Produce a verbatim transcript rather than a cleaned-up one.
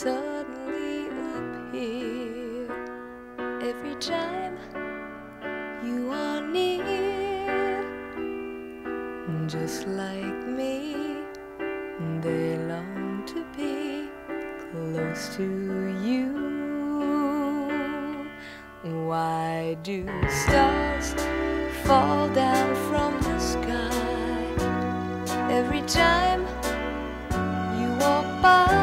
suddenly appear every time you are near. Just like me, they long to be close to you. Why do stars fall down from the sky every time you walk by?